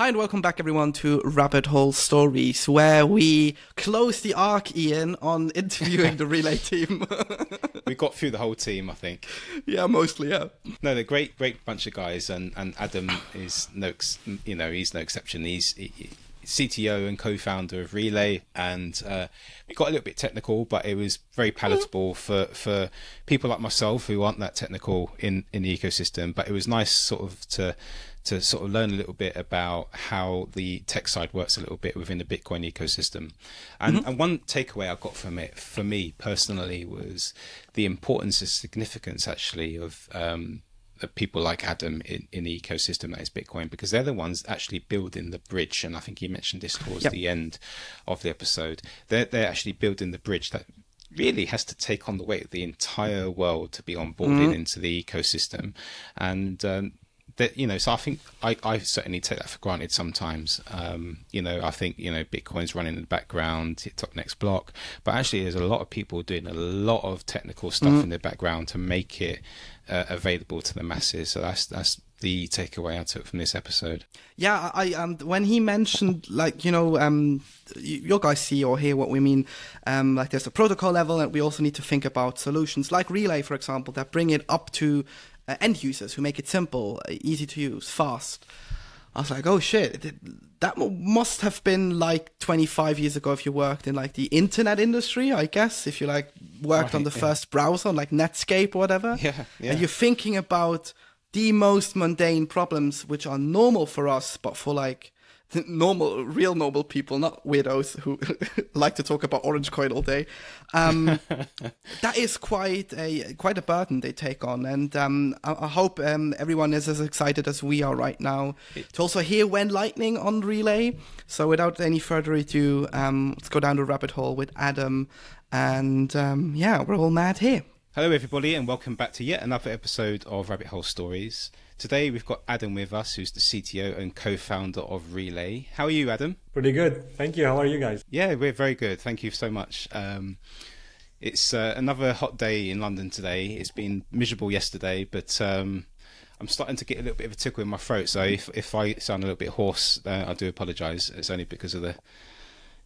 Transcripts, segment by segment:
Hi and welcome back everyone to Rabbit Hole Stories, where we close the arc, Ian, on interviewing the Relai team. We got through the whole team, I think. Yeah, mostly, yeah. No, they're great bunch of guys, and Adem is he's no exception. He's CTO and co-founder of Relai, and we got a little bit technical, but it was very palatable for people like myself who aren't that technical in the ecosystem. But it was nice to learn a little bit about how the tech side works a little bit within the Bitcoin ecosystem. And, and one takeaway I got from it, for me personally, was the importance and significance actually of people like Adem in the ecosystem that is Bitcoin, because they're the ones actually building the bridge. And I think you mentioned this towards the end of the episode. They're actually building the bridge that really has to take on the weight of the entire world to be onboarded into the ecosystem. And so I think I certainly take that for granted sometimes. I think, Bitcoin's running in the background, TikTok next block, but actually there's a lot of people doing a lot of technical stuff in the background to make it available to the masses. So that's the takeaway I took from this episode. Yeah, when he mentioned, your guys see or hear what we mean, there's a protocol level, and we also need to think about solutions like Relai, for example, that bring it up to end users, who make it simple, easy to use, fast. I was like, oh shit, that must have been like 25 years ago if you worked in like the internet industry, I guess, if you worked on the first browser, like Netscape or whatever. Yeah. And you're thinking about the most mundane problems which are normal for us, but for real normal people, not weirdos who like to talk about orange coin all day. That is quite a burden they take on, and I hope everyone is as excited as we are right now to also hear when Lightning on Relai. So without any further ado, let's go down the rabbit hole with Adem, and we're all mad here. Hello everybody, and welcome back to yet another episode of Rabbit Hole Stories. Today we've got Adem with us, who's the CTO and co-founder of Relai. How are you, Adem? Pretty good, thank you. How are you guys? Yeah, we're very good. Thank you so much. It's another hot day in London today. It's been miserable yesterday, but I'm starting to get a little bit of a tickle in my throat. So if I sound a little bit hoarse, I do apologise. It's only because of the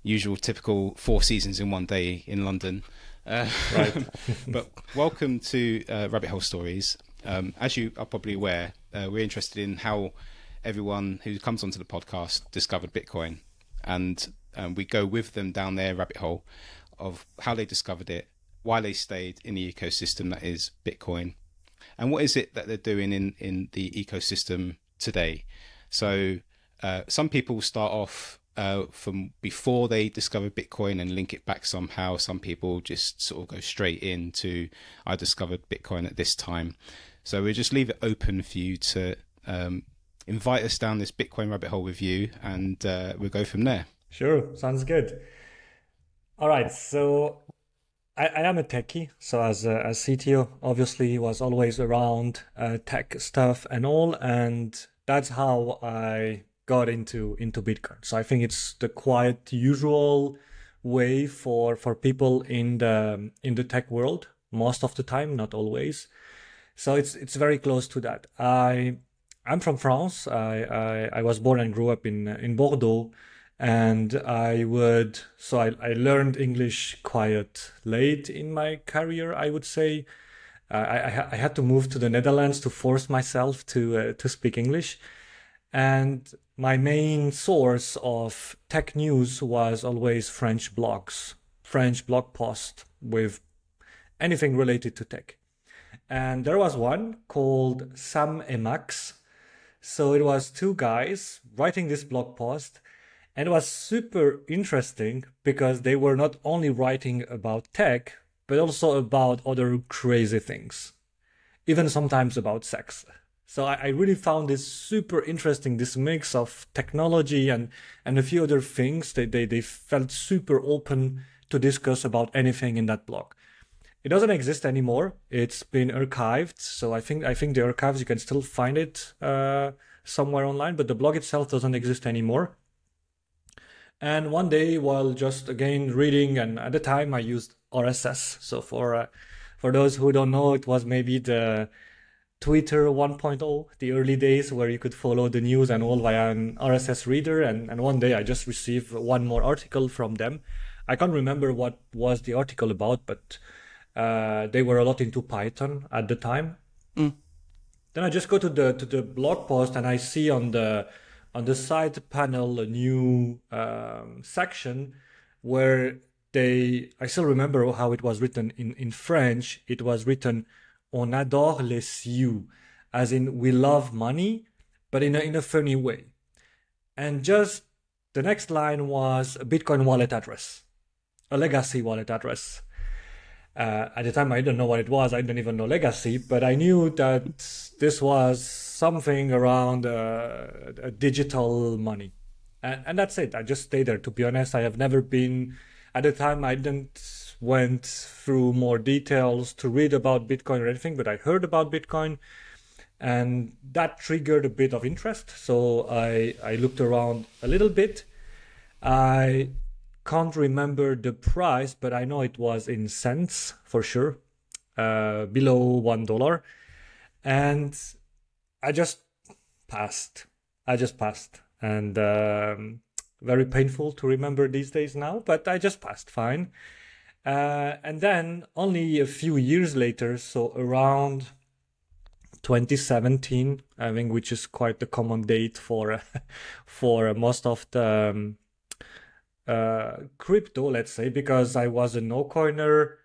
usual typical 4 seasons in one day in London. Right. But welcome to Rabbit Hole Stories. As you are probably aware, we're interested in how everyone who comes onto the podcast discovered Bitcoin, and we go with them down their rabbit hole of how they discovered it, why they stayed in the ecosystem that is Bitcoin, and what is it that they're doing in the ecosystem today. So some people start off from before they discover Bitcoin and link it back somehow. Some people just sort of go straight into, I discovered Bitcoin at this time. So we'll just leave it open for you to invite us down this Bitcoin rabbit hole with you, and we'll go from there. Sure, sounds good. All right, so I am a techie. So as CTO, obviously, was always around tech stuff and all, and that's how I got into Bitcoin. So I think it's the quite usual way for people in the tech world most of the time, not always. So it's very close to that. I'm from France. I was born and grew up in Bordeaux, and I learned English quite late in my career, I would say. I had to move to the Netherlands to force myself to speak English, and my main source of tech news was always French blogs, French blog posts with anything related to tech. And there was one called Sam and Max. So it was two guys writing this blog post, and it was super interesting because they were not only writing about tech, but also about other crazy things, even sometimes about sex. So I really found this super interesting, this mix of technology and a few other things. They felt super open to discuss about anything in that blog. It doesn't exist anymore. It's been archived. So I think the archives, you can still find it somewhere online, but the blog itself doesn't exist anymore. And one day, while just again reading, and at the time I used RSS. So for those who don't know, it was maybe the Twitter 1.0, the early days where you could follow the news and all via an RSS reader. And one day I just received one more article from them. I can't remember what was the article about, but they were a lot into Python at the time. Mm. Then I just go to the blog post and I see on the side panel a new section where I still remember how it was written in French. It was written, on adore les sous, as in we love money, but in a funny way. And just the next line was a Bitcoin wallet address, a legacy wallet address. At the time, I didn't know what it was. I didn't even know legacy, but I knew that this was something around a digital money. And that's it. I just stayed there. To be honest, I have never been, at the time, I didn't went through more details to read about Bitcoin or anything, but I heard about Bitcoin and that triggered a bit of interest. So I looked around a little bit. I can't remember the price, but I know it was in cents for sure, below $1. And I just passed. And very painful to remember these days now, but I just passed fine. And then only a few years later, so around 2017, I think, which is quite the common date for most of the crypto, let's say, because I was a no-coiner,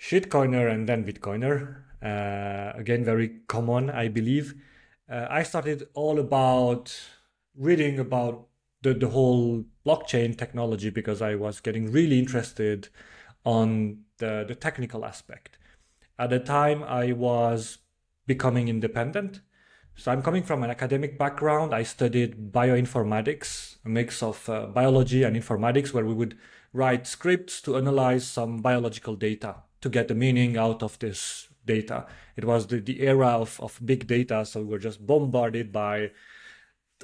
shitcoiner, and then Bitcoiner. Again, very common, I believe. I started all about reading about the whole blockchain technology because I was getting really interested on the technical aspect. At the time, I was becoming independent. So I'm coming from an academic background. I studied bioinformatics, a mix of biology and informatics, where we would write scripts to analyze some biological data to get the meaning out of this data. It was the era of big data, so we were just bombarded by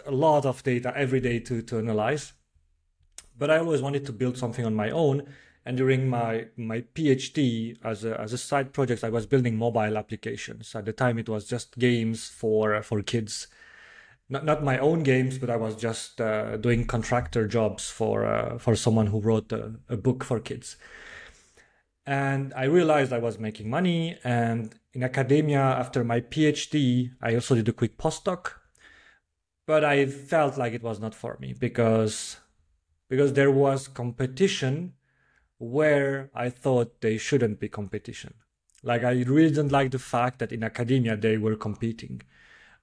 a lot of data every day to analyze. But I always wanted to build something on my own. And during my PhD, as a side project, I was building mobile applications. At the time, it was just games for kids. Not my own games, but I was just doing contractor jobs for someone who wrote a book for kids. And I realized I was making money. And in academia, after my PhD, I also did a quick postdoc. But I felt like it was not for me because there was competition where I thought they shouldn't be competition. Like, I really didn't like the fact that in academia they were competing.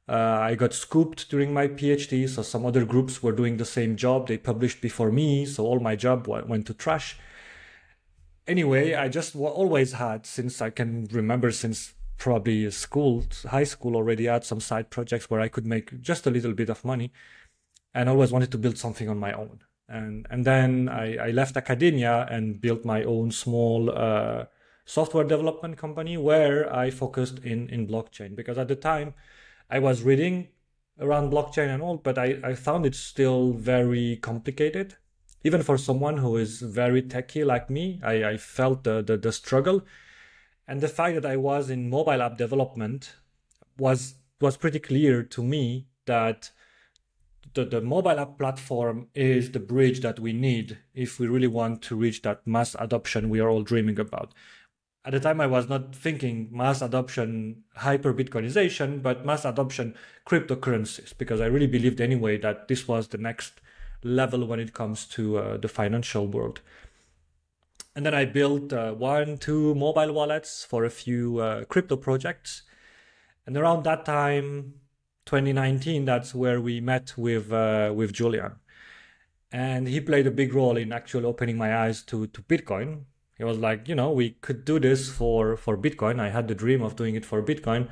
I got scooped during my PhD, so some other groups were doing the same job. They published before me, so all my job went to trash. Anyway, I just always had, since I can remember, since probably high school already, had some side projects where I could make just a little bit of money, and always wanted to build something on my own. And then I left academia and built my own small software development company where I focused in blockchain, because at the time I was reading around blockchain and all, but I found it still very complicated. Even for someone who is very techie like me, I felt the struggle. And the fact that I was in mobile app development was pretty clear to me that the mobile app platform is the bridge that we need if we really want to reach that mass adoption we are all dreaming about. At the time, I was not thinking mass adoption, hyper-Bitcoinization, but mass adoption cryptocurrencies, because I really believed anyway that this was the next level when it comes to the financial world. And then I built 1-2 mobile wallets for a few crypto projects. And around that time, 2019, that's where we met with Julian. And he played a big role in actually opening my eyes to Bitcoin. He was like, you know, we could do this for Bitcoin. I had the dream of doing it for Bitcoin.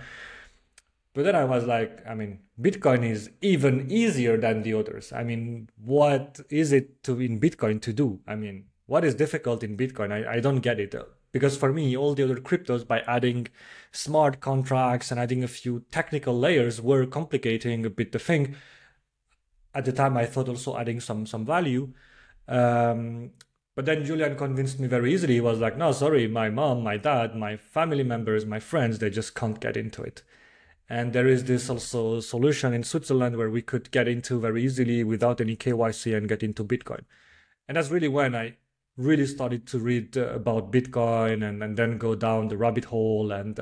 But then I was like, I mean, Bitcoin is even easier than the others. I mean, what is it in Bitcoin to do? I mean, what is difficult in Bitcoin? I don't get it. Because for me, all the other cryptos, by adding smart contracts and adding a few technical layers, were complicating a bit the thing. At the time, I thought also adding some value. But then Julian convinced me very easily. He was like, no, sorry, my mom, my dad, my family members, my friends, they just can't get into it. And there is this also solution in Switzerland where we could get into very easily without any KYC and get into Bitcoin. And that's really when I really started to read about Bitcoin and then go down the rabbit hole. And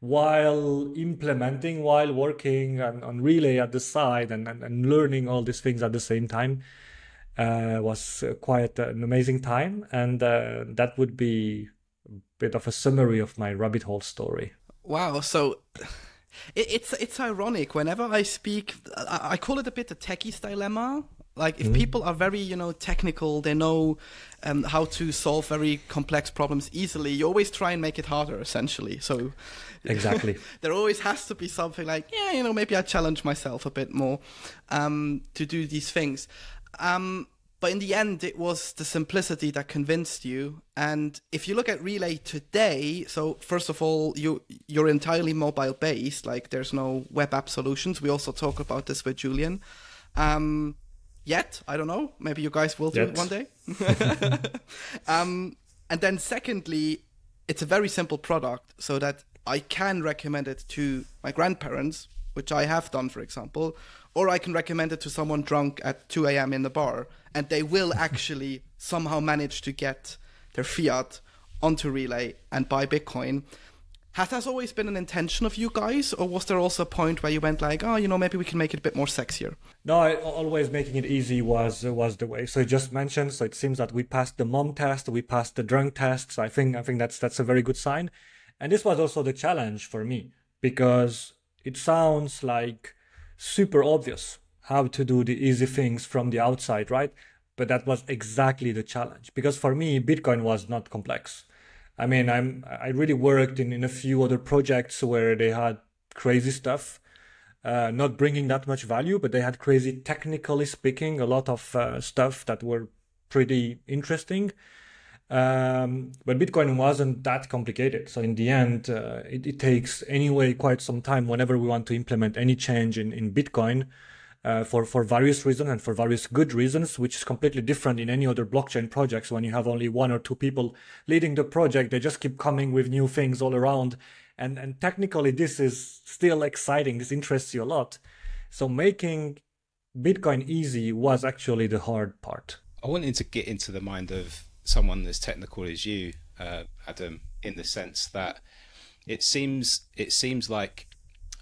while implementing, while working on Relai at the side and learning all these things at the same time, was quite an amazing time. And that would be a bit of a summary of my rabbit hole story. Wow. So it's ironic. Whenever I speak, I call it a bit a techie's dilemma. Like if people are very, you know, technical, they know how to solve very complex problems easily. You always try and make it harder, essentially. So exactly, there always has to be something like, yeah, you know, maybe I challenge myself a bit more to do these things. But in the end, it was the simplicity that convinced you. And if you look at Relai today, so first of all, you're entirely mobile based. Like there's no web app solutions. We also talk about this with Julian. Yet, I don't know, maybe you guys will do it one day. And then secondly, it's a very simple product so that I can recommend it to my grandparents, which I have done, for example, or I can recommend it to someone drunk at 2 a.m. in the bar, and they will actually somehow manage to get their fiat onto Relai and buy Bitcoin. Has that always been an intention of you guys, or was there also a point where you went like, oh, you know, maybe we can make it a bit more sexier? No, always making it easy was the way. So you just mentioned, so it seems that we passed the mom test, we passed the drunk test. So I think that's a very good sign. And this was also the challenge for me, because it sounds like super obvious how to do the easy things from the outside, right? But that was exactly the challenge, because for me, Bitcoin was not complex. I mean, I really worked in a few other projects where they had crazy stuff, not bringing that much value, but they had crazy, technically speaking, a lot of stuff that were pretty interesting. But Bitcoin wasn't that complicated. So in the end, it takes anyway quite some time whenever we want to implement any change in Bitcoin for various reasons and for various good reasons, which is completely different in any other blockchain projects. When you have only one or two people leading the project, they just keep coming with new things all around. And technically, this is still exciting. This interests you a lot. So making Bitcoin easy was actually the hard part. I wanted to get into the mind of someone as technical as you, Adem, in the sense that it seems like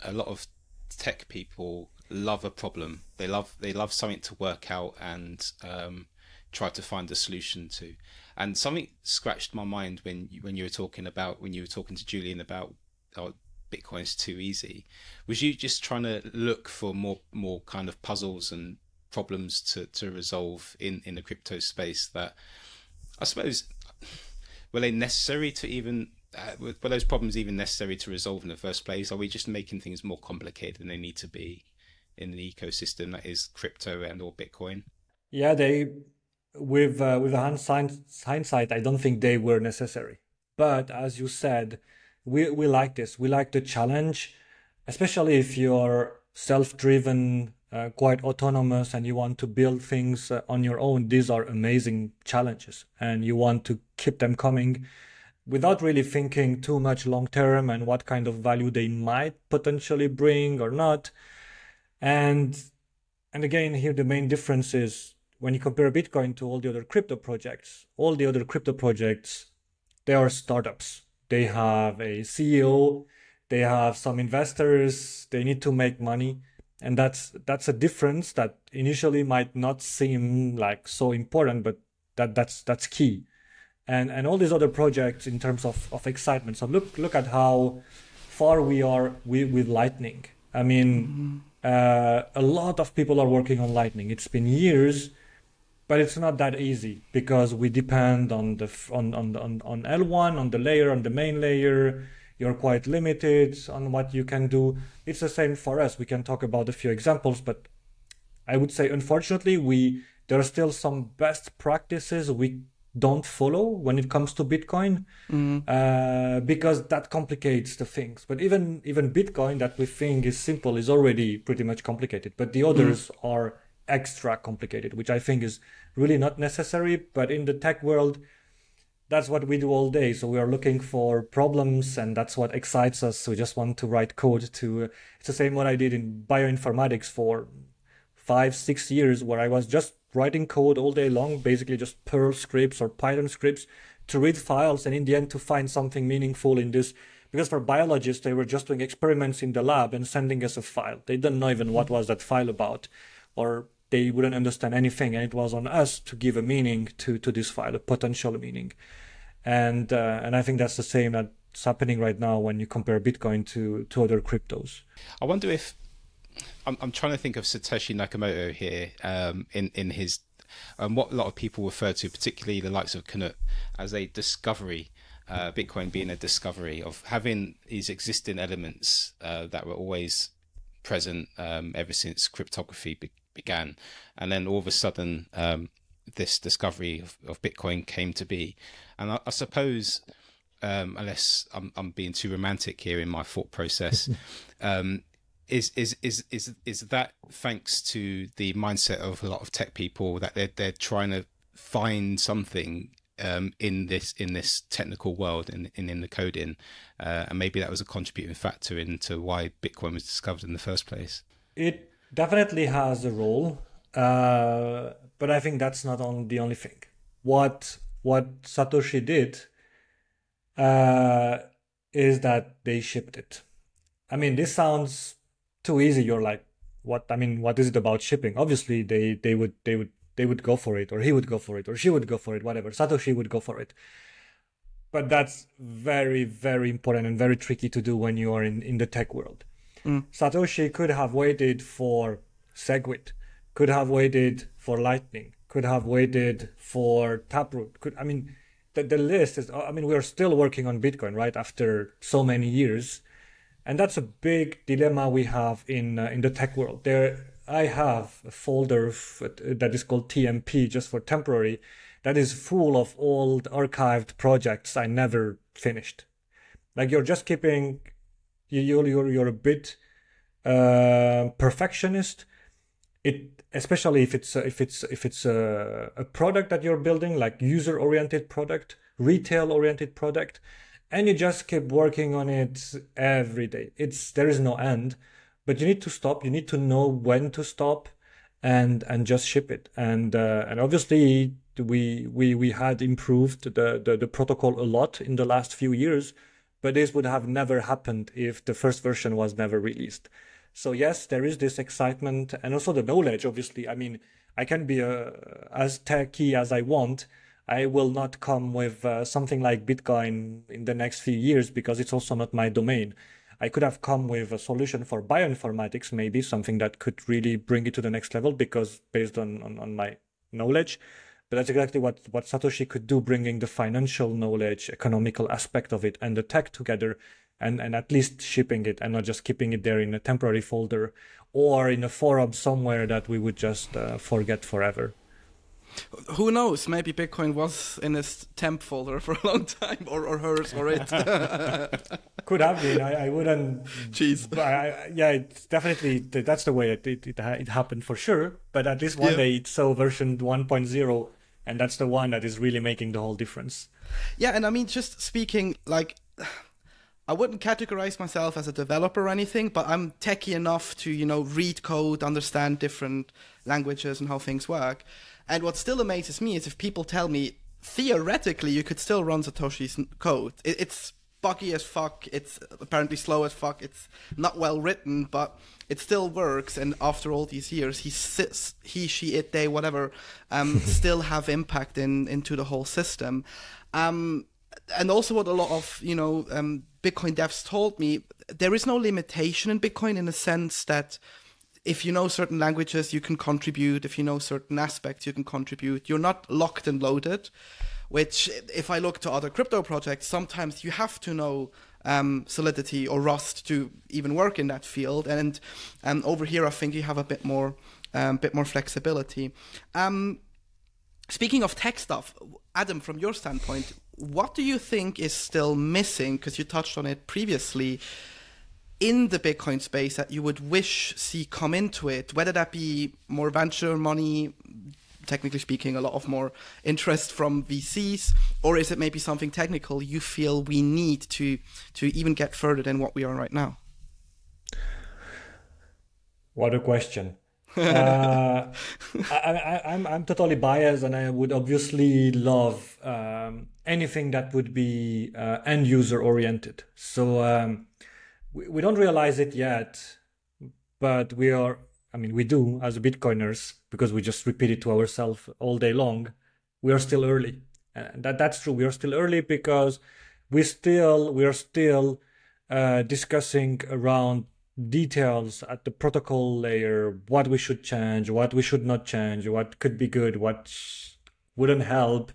a lot of tech people love a problem. They love something to work out and try to find a solution to. And something scratched my mind when you were talking to Julian about, oh, Bitcoin's too easy. Was you just trying to look for more kind of puzzles and problems to resolve in the crypto space that, I suppose, were they necessary to even were those problems even necessary to resolve in the first place? Are we just making things more complicated than they need to be in the ecosystem that is crypto and or Bitcoin? Yeah, with hindsight, I don't think they were necessary. But as you said, we like this. We like the challenge, especially if you're self-driven, quite autonomous, and you want to build things on your own. These are amazing challenges, and you want to keep them coming without really thinking too much long-term and what kind of value they might potentially bring or not. And again, here the main difference is when you compare Bitcoin to all the other crypto projects, they are startups. They have a CEO, they have some investors, they need to make money. And that's a difference that initially might not seem like so important, but that's key. And all these other projects in terms of excitement. So look at how far we are with Lightning. I mean, a lot of people are working on Lightning. It's been years, but it's not that easy because we depend on L1, on the layer, on the main layer. You're quite limited on what you can do. It's the same for us. We can talk about a few examples, but I would say, unfortunately, there are still some best practices we don't follow when it comes to Bitcoin, because that complicates the things. But even Bitcoin that we think is simple is already pretty much complicated, but the others are extra complicated, which I think is really not necessary. But in the tech world, that's what we do all day. So we are looking for problems, and that's what excites us. We just want to write code to, it's the same what I did in bioinformatics for 5-6 years, where I was just writing code all day long, basically just Perl scripts or Python scripts to read files, and in the end to find something meaningful in this. Because for biologists, they were just doing experiments in the lab and sending us a file. They didn't know even what was that file about, or they wouldn't understand anything, and it was on us to give a meaning to this file, a potential meaning. And I think that's the same that's happening right now when you compare Bitcoin to other cryptos. I wonder if, I'm trying to think of Satoshi Nakamoto here, in his, what a lot of people refer to, particularly the likes of Knut, as a discovery. Bitcoin being a discovery of having these existing elements that were always present ever since cryptography began, and then all of a sudden this discovery of Bitcoin came to be. And I suppose, unless I'm being too romantic here in my thought process, is that thanks to the mindset of a lot of tech people that they're trying to find something in this technical world and in the coding, and maybe that was a contributing factor into why Bitcoin was discovered in the first place. It definitely has a role, but I think that's not the only thing. What Satoshi did is that they shipped it. I mean, this sounds too easy. You're like, what? I mean, what is it about shipping? Obviously, they would go for it, or he would go for it, or she would go for it, whatever. Satoshi would go for it. But that's very, very important and very tricky to do when you are in the tech world. Mm. Satoshi could have waited for Segwit, could have waited for Lightning, could have waited for Taproot. I mean, the list is, I mean, we're still working on Bitcoin, right, after so many years. And that's a big dilemma we have in the tech world. I have a folder that is called TMP, just for temporary, that is full of old archived projects I never finished. Like, you're just keeping, you're a bit perfectionist. It, especially if it's a product that you're building, like user-oriented product, retail-oriented product, and you just keep working on it every day. There is no end. But you need to stop. You need to know when to stop, and just ship it. And obviously we had improved the protocol a lot in the last few years, but this would have never happened if the first version was never released. So yes, there is this excitement and also the knowledge. Obviously, I mean, I can be as techy as I want. I will not come with something like Bitcoin in the next few years because it's also not my domain. I could have come with a solution for bioinformatics, maybe something that could really bring it to the next level because based on my knowledge. But that's exactly what Satoshi could do, bringing the financial knowledge, economical aspect of it, and the tech together, and at least shipping it and not just keeping it there in a temporary folder or in a forum somewhere that we would just forget forever. Who knows? Maybe Bitcoin was in his temp folder for a long time, or hers, or it. Could have been. I wouldn't. Jeez. Yeah, it's definitely, that's the way it happened for sure. But at least one day it's so version 1.0, and that's the one that is really making the whole difference. Yeah, and I mean, just speaking, like, I wouldn't categorize myself as a developer or anything, but I'm techie enough to, you know, read code, understand different languages and how things work. And what still amazes me is if people tell me, theoretically, you could still run Satoshi's code. It's buggy as fuck. It's apparently slow as fuck. It's not well written, but it still works. And after all these years, he, she, it, they, whatever, still have impact into the whole system. And also what a lot of, you know, Bitcoin devs told me, there is no limitation in Bitcoin in the sense that if you know certain languages, you can contribute. If you know certain aspects, you can contribute. You're not locked and loaded, which if I look to other crypto projects, sometimes you have to know Solidity or Rust to even work in that field. And over here, I think you have a bit more flexibility. Speaking of tech stuff, Adem, from your standpoint, what do you think is still missing? Because you touched on it previously. In the Bitcoin space that you would wish see come into it, whether that be more venture money, technically speaking, a lot of more interest from VCs? Or is it maybe something technical you feel we need to even get further than what we are right now? What a question. I'm totally biased, and I would obviously love anything that would be end user oriented. So we don't realize it yet, but we are, I mean, we do as Bitcoiners, because we just repeat it to ourselves all day long. We are still early. That's true. We are still early because we are still discussing around details at the protocol layer, what we should change, what we should not change, what could be good, what wouldn't help,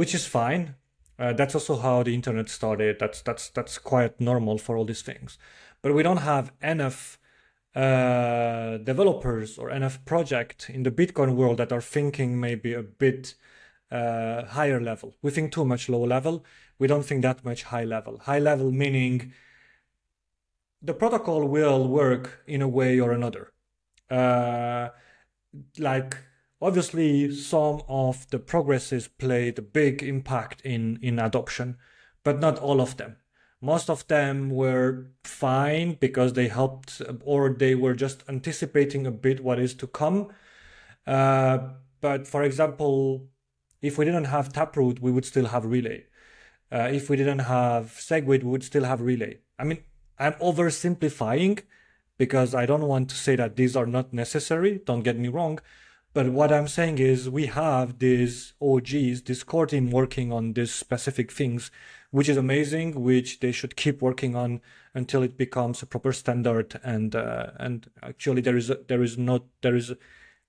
which is fine. That's also how the internet started. That's quite normal for all these things. But we don't have enough developers or enough project in the Bitcoin world that are thinking maybe a bit higher level. We think too much low level. We don't think that much high level. High level meaning the protocol will work in a way or another. Like, obviously, some of the progresses played a big impact in adoption, but not all of them. Most of them were fine because they helped, or they were just anticipating a bit what is to come. But for example, if we didn't have Taproot, we would still have Relai. If we didn't have Segwit, we would still have Relai. I mean, I'm oversimplifying because I don't want to say that these are not necessary, don't get me wrong. But what I'm saying is we have these OGs, this core team working on these specific things, which is amazing, which they should keep working on until it becomes a proper standard. And actually there is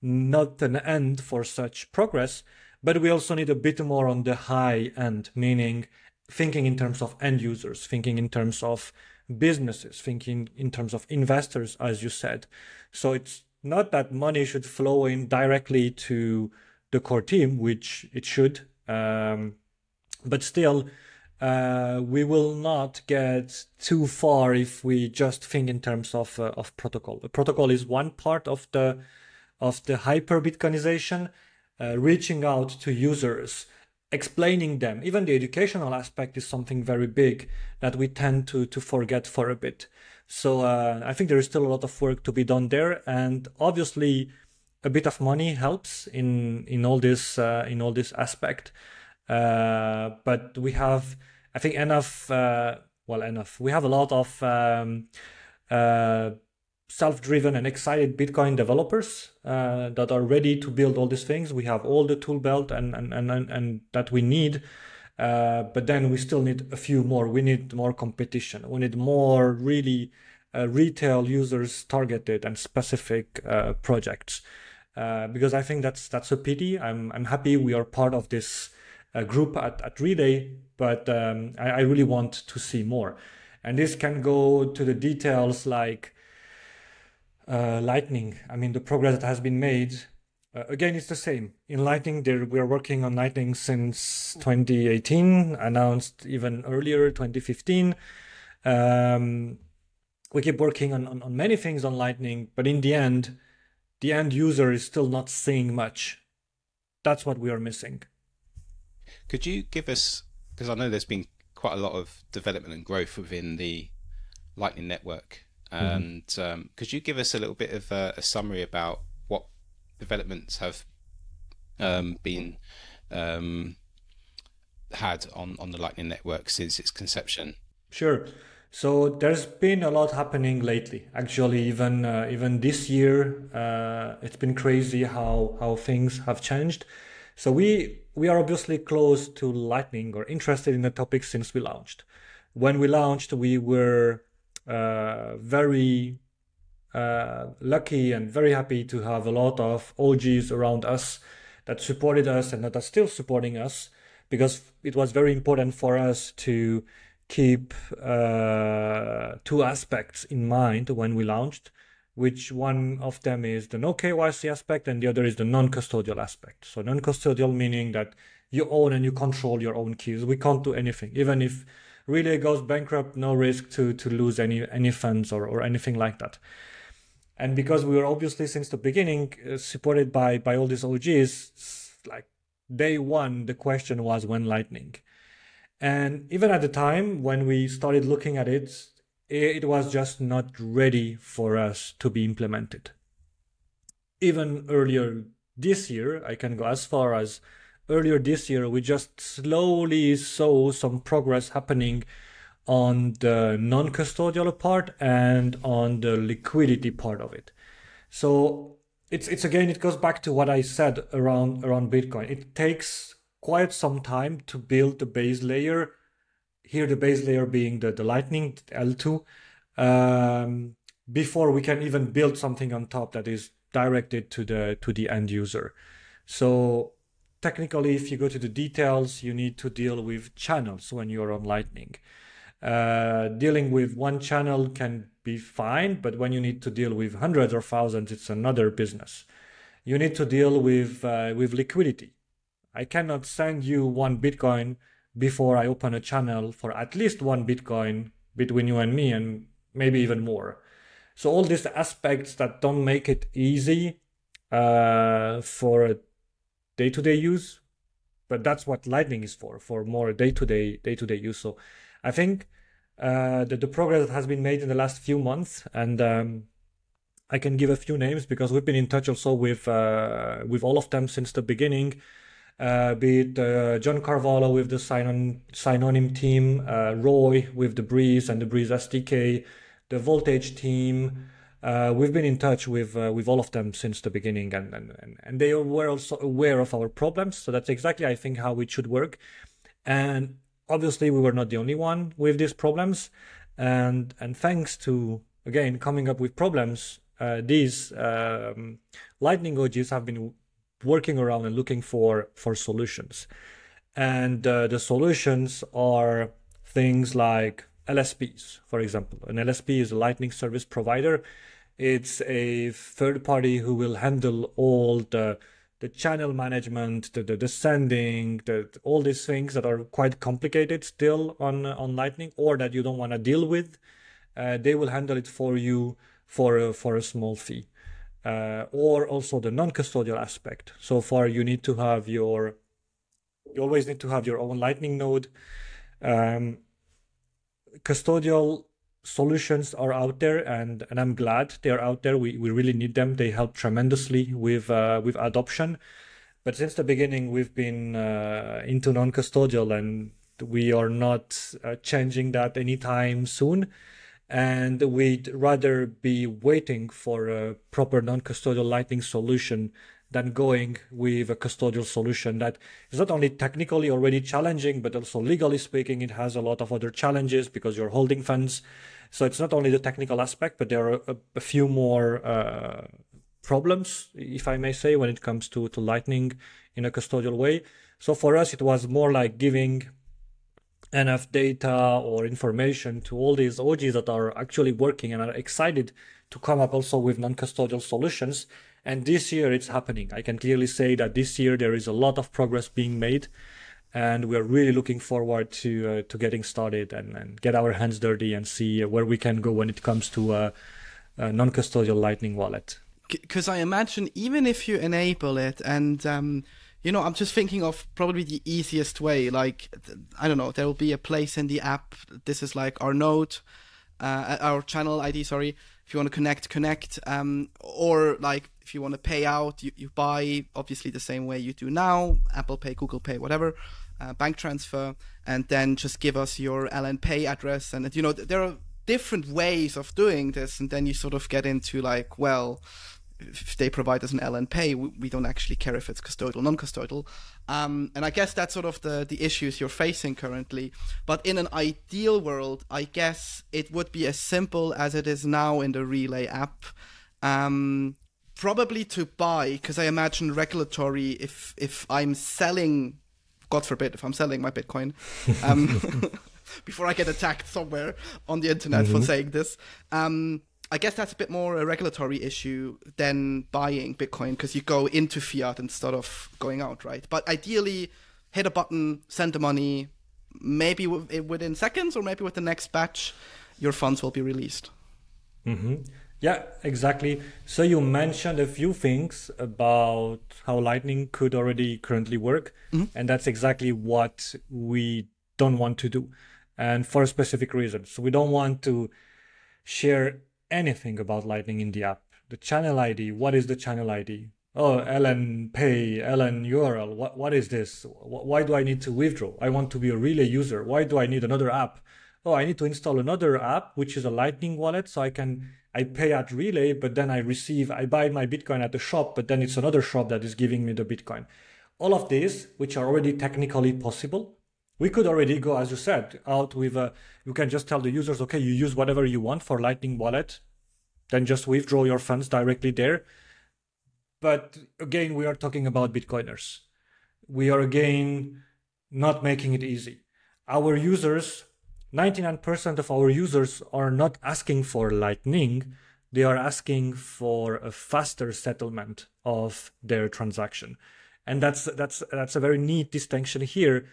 not an end for such progress, but we also need a bit more on the high end, meaning thinking in terms of end users, thinking in terms of businesses, thinking in terms of investors, as you said. So it's not that money should flow in directly to the core team, which it should, but still we will not get too far if we just think in terms of protocol. A protocol is one part of the hyper Bitcoinization, reaching out to users, explaining them. Even the educational aspect is something very big that we tend to forget for a bit. So I think there is still a lot of work to be done there, and obviously a bit of money helps in all this aspect. But we have, I think, enough. We have a lot of self-driven and excited Bitcoin developers that are ready to build all these things. We have all the tool belt and that we need, but then we still need a few more. We need more competition. We need more really retail users targeted and specific projects, because I think that's a pity. I'm happy we are part of this group at Relai, but I really want to see more. And this can go to the details like Lightning. I mean, the progress that has been made, again, it's the same. In Lightning, we are working on Lightning since 2018, announced even earlier, 2015. We keep working on many things on Lightning, but in the end user is still not seeing much. That's what we are missing. Could you give us, because I know there's been quite a lot of development and growth within the Lightning network, and could you give us a little bit of a summary about what developments have been had on the Lightning network since its conception? Sure. So there's been a lot happening lately. Actually, even this year, it's been crazy how things have changed. So we are obviously close to Lightning or interested in the topic since we launched. When we launched, we were very lucky and very happy to have a lot of OGs around us that supported us and that are still supporting us, because it was very important for us to keep two aspects in mind when we launched, which one of them is the no KYC aspect and the other is the non-custodial aspect. So non-custodial meaning that you own and you control your own keys. We can't do anything. Even if Relai goes bankrupt, no risk to lose any funds or anything like that. And because we were obviously since the beginning supported by all these OGs, like day one, the question was when Lightning. And even at the time when we started looking at it, it was just not ready for us to be implemented. Even earlier this year, I can go as far as earlier this year, we just slowly saw some progress happening on the non-custodial part and on the liquidity part of it. So it's again, it goes back to what I said around Bitcoin. It takes quite some time to build the base layer. Here, the base layer being the Lightning, L2, before we can even build something on top that is directed to the end user. So technically, if you go to the details, you need to deal with channels when you're on Lightning. Dealing with one channel can be fine, but when you need to deal with hundreds or thousands, it's another business. You need to deal with liquidity. I cannot send you one Bitcoin before I open a channel for at least one Bitcoin between you and me, and maybe even more. So all these aspects that don't make it easy for a day-to-day use, but that's what Lightning is for more day-to-day use. So I think the progress that has been made in the last few months, and I can give a few names because we've been in touch also with all of them since the beginning, be it John Carvalho with the Synonym team, Roy with the Breeze and the Breeze SDK, the Voltage team. We've been in touch with all of them since the beginning, and they were also aware of our problems. So that's exactly, I think, how it should work. And obviously, we were not the only one with these problems, and thanks to, again, coming up with problems, these Lightning OGs have been working around and looking for solutions. And the solutions are things like LSPs, for example. An LSP is a Lightning service provider. It's a third party who will handle all the channel management, the sending, all these things that are quite complicated still on Lightning, or that you don't want to deal with. They will handle it for you for a small fee. Or also the non-custodial aspect. So far, you need to have you always need to have your own Lightning node. Custodial solutions are out there, and I'm glad they're out there. We really need them. They help tremendously with adoption. But since the beginning, we've been into non-custodial, and we are not changing that anytime soon. And we'd rather be waiting for a proper non-custodial Lightning solution than going with a custodial solution that is not only technically already challenging, but also legally speaking, it has a lot of other challenges because you're holding funds. So it's not only the technical aspect, but there are a few more problems, if I may say, when it comes to Lightning in a custodial way. So for us, it was more like giving enough data or information to all these OGs that are actually working and are excited to come up also with non-custodial solutions. And this year it's happening. I can clearly say that this year there is a lot of progress being made, and we're really looking forward to getting started and get our hands dirty and see where we can go when it comes to a non-custodial Lightning wallet. Because I imagine even if you enable it and, you know, I'm just thinking of probably the easiest way, like, I don't know, there will be a place in the app. This is like our node, our channel ID, sorry. If you want to connect, or like if you want to pay out, you buy, obviously the same way you do now, Apple Pay, Google Pay, whatever, bank transfer, and then just give us your LN Pay address. And, you know, there are different ways of doing this. And then you sort of get into like, well, if they provide us an LN Pay, we don't actually care if it's custodial, non-custodial. And I guess that's sort of the issues you're facing currently. But in an ideal world, I guess it would be as simple as it is now in the Relai app, probably to buy, because I imagine regulatory, if I'm selling, God forbid, if I'm selling my Bitcoin, before I get attacked somewhere on the internet for saying this, I guess that's a bit more a regulatory issue than buying Bitcoin, because you go into fiat instead of going out, right? But ideally, hit a button, send the money, maybe within seconds, or maybe with the next batch, your funds will be released. Yeah, exactly. So you mentioned a few things about how Lightning could already currently work. Mm-hmm. And that's exactly what we don't want to do. And for a specific reason. So we don't want to share anything about Lightning in the app. The channel ID, what is the channel ID? Oh, LN Pay, LN URL, what is this? Why do I need to withdraw? I want to be a Relai user. Why do I need another app? Oh, I need to install another app, which is a Lightning wallet, so I pay at Relai, but then I buy my Bitcoin at the shop, but then it's another shop that is giving me the Bitcoin. All of these, which are already technically possible, we could already go, as you said, out with you can just tell the users, okay, you use whatever you want for Lightning wallet, then just withdraw your funds directly there. But again, we are talking about Bitcoiners. We are again not making it easy. Our users, 99% of our users are not asking for Lightning. They are asking for a faster settlement of their transaction. And that's a very neat distinction here,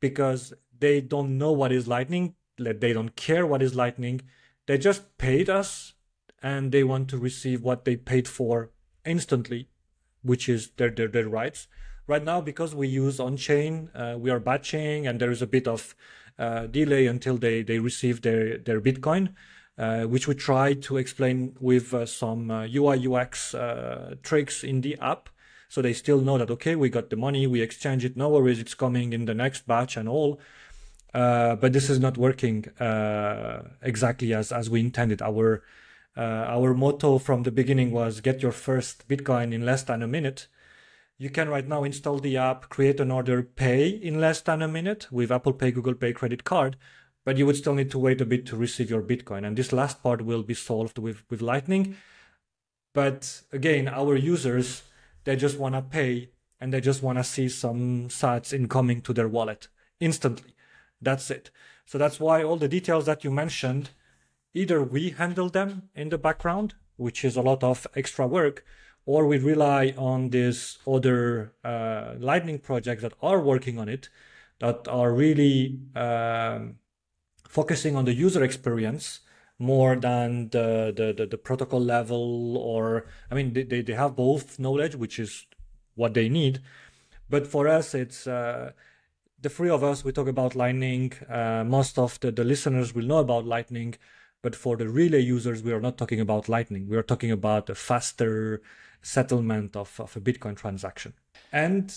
because they don't know what is Lightning. They don't care what is Lightning. They just paid us and they want to receive what they paid for instantly, which is their rights. Right now, because we use on-chain, we are batching, and there is a bit of delay until they receive their Bitcoin, which we try to explain with some UI UX tricks in the app. So they still know that, okay, we got the money, we exchange it, no worries, it's coming in the next batch and all. But this is not working exactly as we intended. Our motto from the beginning was get your first Bitcoin in less than a minute. You can right now install the app, create an order, pay in less than a minute with Apple Pay, Google Pay, credit card, but you would still need to wait a bit to receive your Bitcoin. And this last part will be solved with Lightning. But again, our users, they just want to pay and they just want to see some sats incoming to their wallet instantly. That's it. So that's why all the details that you mentioned, either we handle them in the background, which is a lot of extra work, or we rely on these other Lightning projects that are working on it, that are really focusing on the user experience more than the protocol level, or, I mean, they have both knowledge, which is what they need. But for us, it's... the three of us, we talk about Lightning. Most of the listeners will know about Lightning. But for the Relai users, we are not talking about Lightning. We are talking about a faster settlement of a Bitcoin transaction. And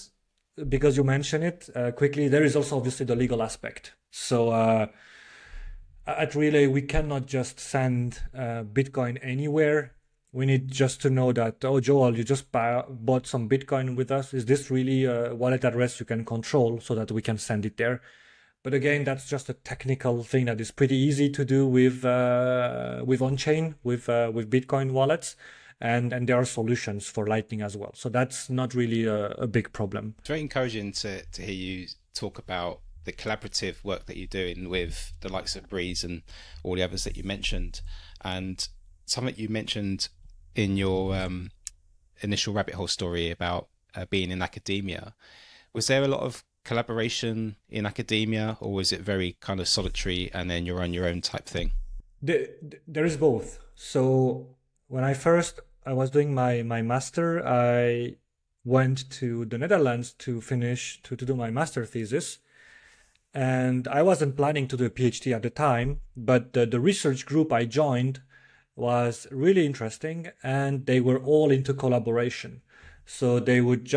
because you mentioned it quickly, there is also obviously the legal aspect. So at Relai, we cannot just send Bitcoin anywhere. We need just to know that, oh, Joel, you just bought some Bitcoin with us. Is this really a wallet address you can control so that we can send it there? But again, that's just a technical thing that is pretty easy to do with on-chain, with Bitcoin wallets, and there are solutions for Lightning as well. So that's not really a big problem. It's very encouraging to hear you talk about the collaborative work that you're doing with the likes of Breeze and all the others that you mentioned. And something you mentioned in your initial rabbit hole story about being in academia, was there a lot of collaboration in academia, or was it very kind of solitary and then you're on your own type thing? There is both. So when I was doing my master, I went to the Netherlands to finish to do my master thesis, and I wasn't planning to do a PhD at the time, but the research group I joined was really interesting, and they were all into collaboration. So they would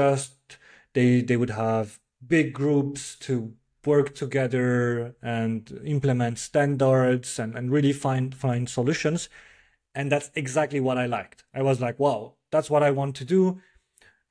have big groups to work together and implement standards and really find solutions. And that's exactly what I liked. I was like, wow, that's what I want to do.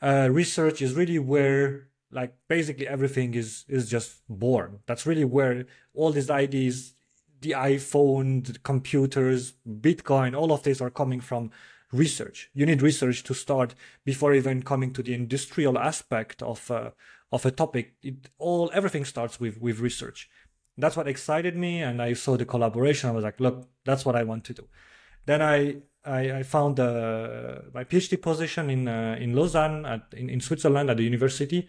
Research is really where, like, basically everything is just born. That's really where all these ideas, the iPhone, the computers, Bitcoin, all of these are coming from research. You need research to start before even coming to the industrial aspect of a topic. Everything starts with research. That's what excited me, and I saw the collaboration. I was like, look, that's what I want to do. Then I found my PhD position in Lausanne in Switzerland at the university,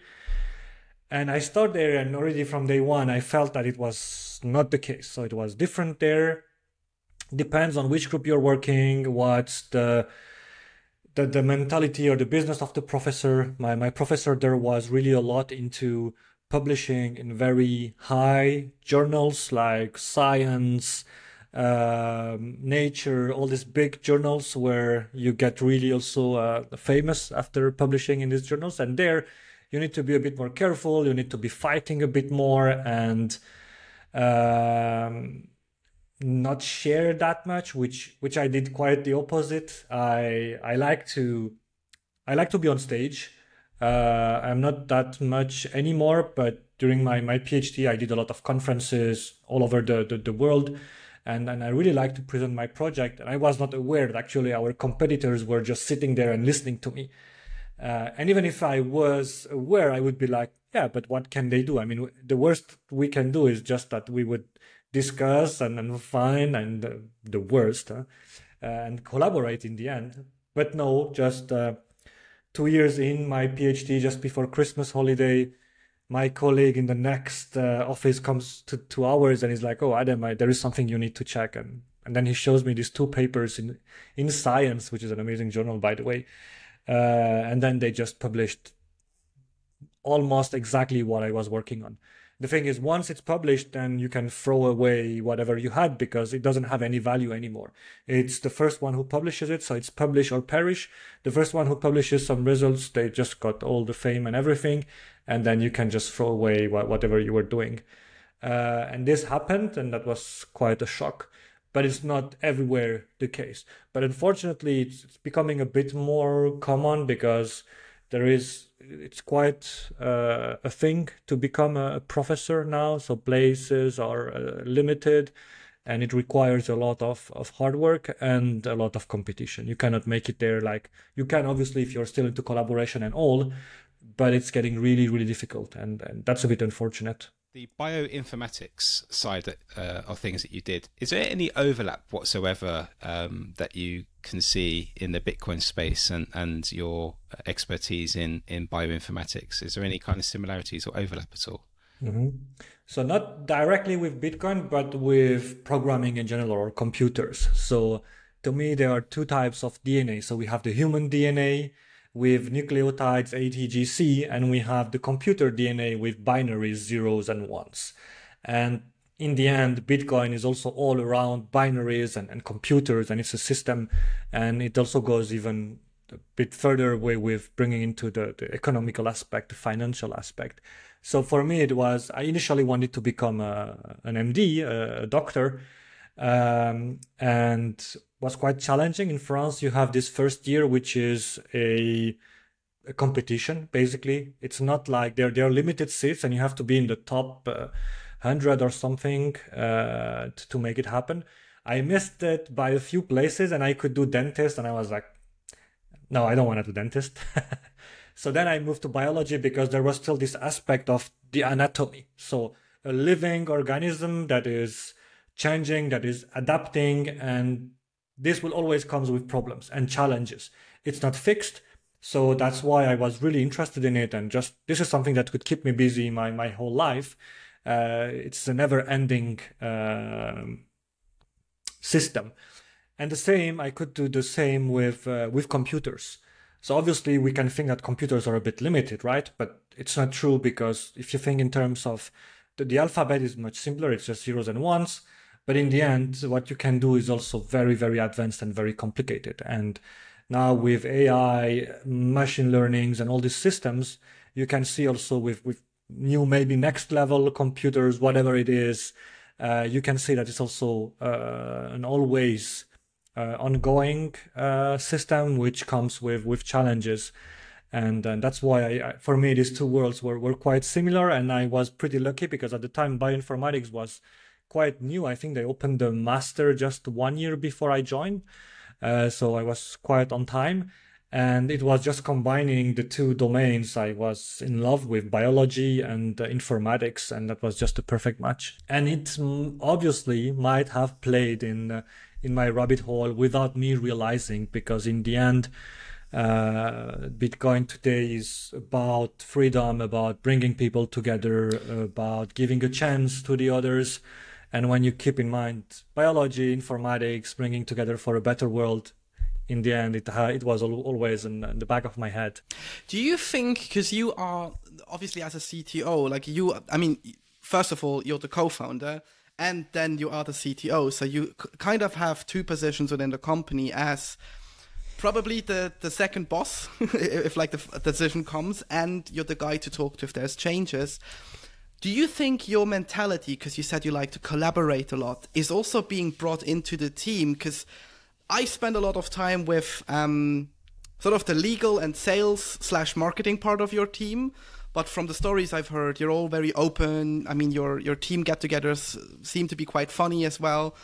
and I started there, and already from day one I felt that it was not the case. So it was different there. Depends on which group you're working, what's the mentality or the business of the professor. My professor there was really a lot into publishing in very high journals like Science, Nature, all these big journals where you get really also famous after publishing in these journals. And there you need to be a bit more careful, you need to be fighting a bit more and not share that much, which I did quite the opposite. I like to be on stage. I'm not that much anymore, but during my PhD I did a lot of conferences all over the world. And I really like to present my project. And I was not aware that actually our competitors were just sitting there and listening to me. And even if I was aware, I would be like, yeah, but what can they do? I mean, the worst we can do is just that we would discuss and find and the worst and collaborate in the end. But no, just 2 years in my PhD, just before Christmas holiday, my colleague in the next office comes to 2 hours and he's like, oh, Adem, there is something you need to check. And then he shows me these two papers in Science, which is an amazing journal, by the way. And then they just published almost exactly what I was working on. The thing is, once it's published, then you can throw away whatever you had because it doesn't have any value anymore. It's the first one who publishes it, so it's publish or perish. The first one who publishes some results, they just got all the fame and everything, and then you can just throw away whatever you were doing. And this happened, and that was quite a shock. But it's not everywhere the case. But unfortunately, it's becoming a bit more common because it's quite a thing to become a professor now, so places are limited and it requires a lot of hard work and a lot of competition. You cannot make it there like you can, obviously, if you're still into collaboration and all, but it's getting really, really difficult and that's a bit unfortunate. The bioinformatics side of things that you did, is there any overlap whatsoever that you can see in the Bitcoin space and your expertise in bioinformatics? Is there any kind of similarities or overlap at all? Mm-hmm. So not directly with Bitcoin, but with programming in general or computers. So to me, there are two types of DNA. So we have the human DNA with nucleotides ATGC, and we have the computer DNA with binaries, zeros and ones. And in the end, Bitcoin is also all around binaries and computers, and it's a system. And it also goes even a bit further away with bringing into the economical aspect, the financial aspect. So for me, I initially wanted to become an MD, a doctor, and was quite challenging. In France, you have this first year, which is a competition, basically. It's not like there are limited seats and you have to be in the top 100 or something to make it happen. I missed it by a few places and I could do dentist and I was like, no, I don't want to do dentist. So then I moved to biology because there was still this aspect of the anatomy. So a living organism that is changing, that is adapting, and this will always comes with problems and challenges. It's not fixed. So that's why I was really interested in it. And just, this is something that could keep me busy my whole life. It's a never ending system. And I could do the same with computers. So obviously we can think that computers are a bit limited, right? But it's not true, because if you think in terms of the alphabet is much simpler. It's just zeros and ones. But in the end, what you can do is also very, very advanced and very complicated. And now with AI, machine learnings, and all these systems, you can see also with new, maybe next level computers, whatever it is, you can see that it's also an always ongoing system, which comes with challenges. And that's why, for me, these two worlds were quite similar. And I was pretty lucky because at the time, bioinformatics was quite new. I think they opened the master just 1 year before I joined. So I was quite on time. And it was just combining the two domains. I was in love with biology and informatics, and that was just a perfect match. And it obviously might have played in my rabbit hole without me realizing, because in the end, Bitcoin today is about freedom, about bringing people together, about giving a chance to the others. And when you keep in mind biology, informatics, bringing together for a better world, in the end, it was always in the back of my head. Do you think, because you are obviously as a CTO, like you, I mean, first of all, you're the co-founder and then you are the CTO. So you kind of have two positions within the company as probably the second boss, if like the decision comes, and you're the guy to talk to if there's changes. Do you think your mentality, because you said you like to collaborate a lot, is also being brought into the team? Because I spend a lot of time with sort of the legal and sales / marketing part of your team. But from the stories I've heard, you're all very open. I mean, your team get-togethers seem to be quite funny as well.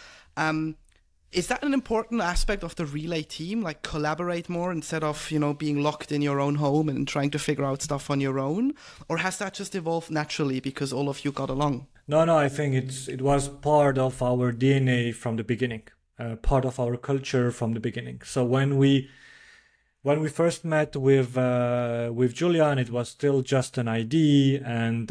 Is that an important aspect of the Relai team? Like collaborate more instead of, you know, being locked in your own home and trying to figure out stuff on your own? Or has that just evolved naturally because all of you got along? No, I think it was part of our DNA from the beginning. Part of our culture from the beginning. So when we first met with Julian, it was still just an idea, and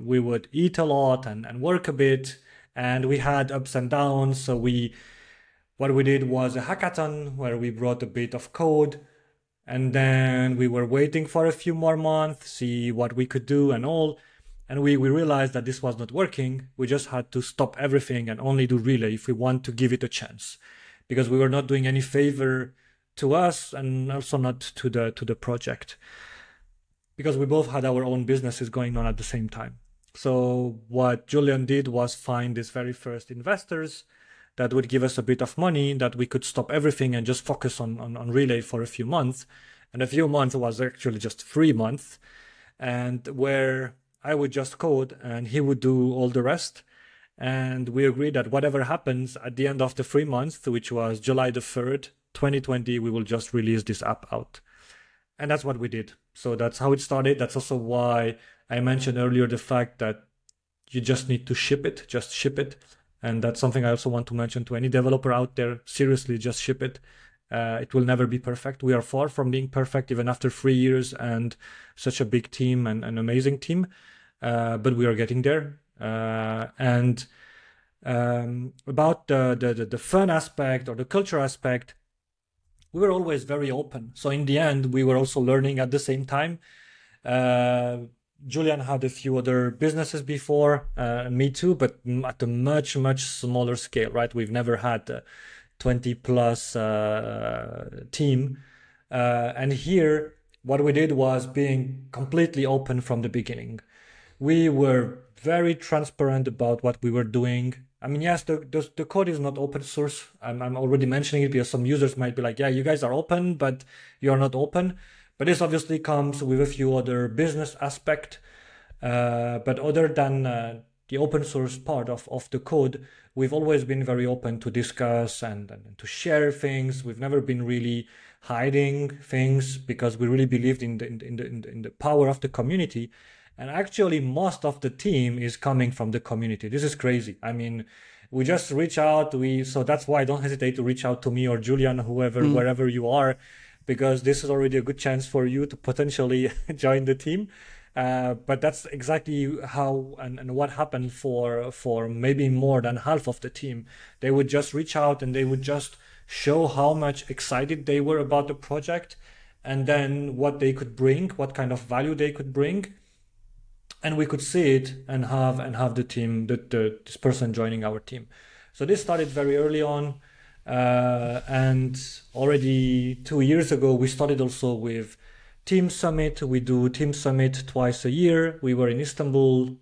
we would eat a lot and work a bit, and we had ups and downs. So what we did was a hackathon where we brought a bit of code, and then we were waiting for a few more months, see what we could do and all. And we realized that this was not working. We just had to stop everything and only do Relai if we want to give it a chance, because we were not doing any favor to us and also not to the project, because we both had our own businesses going on at the same time. So what Julian did was find these very first investors that would give us a bit of money that we could stop everything and just focus on Relai for a few months. And a few months was actually just 3 months, and where I would just code and he would do all the rest. And we agreed that whatever happens at the end of the 3 months, which was July the 3rd, 2020, we will just release this app out. And that's what we did. So that's how it started. That's also why I mentioned earlier the fact that you just need to ship it, just ship it. And that's something I also want to mention to any developer out there. Seriously, just ship it. It will never be perfect. We are far from being perfect, even after 3 years and such a big team and an amazing team. But we are getting there. About the fun aspect or the culture aspect, we were always very open. So in the end, we were also learning at the same time. Julian had a few other businesses before, me too, but at a much, much smaller scale, right? We've never had a 20-plus team. And here, what we did was being completely open from the beginning. We were very transparent about what we were doing. I mean, yes, the code is not open source. I'm already mentioning it because some users might be like, yeah, you guys are open, but you're not open. But this obviously comes with a few other business aspects. But other than the open source part of the code, we've always been very open to discuss and to share things. We've never been really hiding things because we really believed in the power of the community. And actually, most of the team is coming from the community. This is crazy. I mean, we just reach out. So that's why don't hesitate to reach out to me or Julian, whoever, wherever you are, because this is already a good chance for you to potentially join the team. But that's exactly how and what happened for maybe more than half of the team. They would just reach out and they would just show how much excited they were about the project, and then what they could bring, what kind of value they could bring. And we could see it and have the team, this person joining our team. So this started very early on. And already 2 years ago, we started also with Team Summit. We do Team Summit twice a year. We were in Istanbul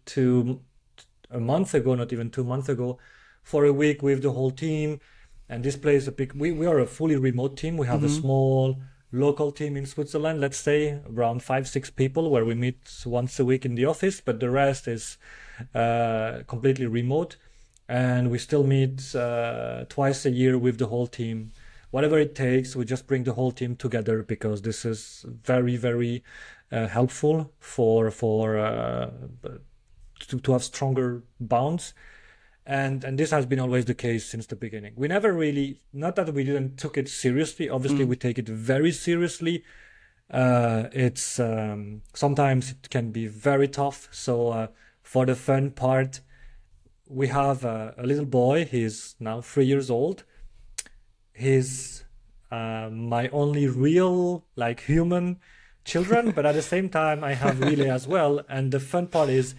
a month ago, not even 2 months ago, for a week with the whole team. And this plays a big... We are a fully remote team. We have a small... local team in Switzerland, let's say around 5-6 people, where we meet once a week in the office, but the rest is completely remote. And we still meet twice a year with the whole team. Whatever it takes, we just bring the whole team together, because this is very, very helpful to have stronger bonds. And this has been always the case since the beginning. We never really, not that we didn't took it seriously. Obviously, we take it very seriously. It's sometimes it can be very tough. So for the fun part, we have a little boy. He's now 3 years old. He's my only real, like, human children, but at the same time, I have Relai as well. And the fun part is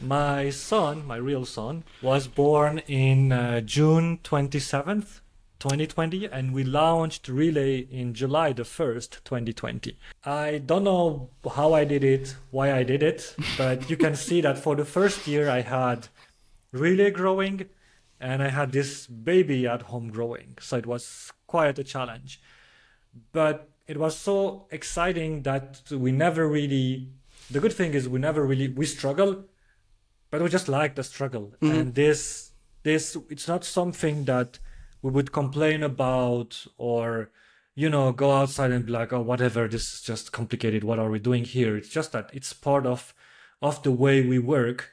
my son, my real son, was born in June 27th, 2020, and we launched Relai in July the 1st, 2020. I don't know how I did it, why I did it, but you can see that for the first year, I had Relai growing, and I had this baby at home growing. So it was quite a challenge. But it was so exciting that we never really, the good thing is we never really, we struggle, but we just like the struggle. Mm-hmm. And this, it's not something that we would complain about or, you know, go outside and be like, oh, whatever, this is just complicated. What are we doing here? It's just that it's part of the way we work.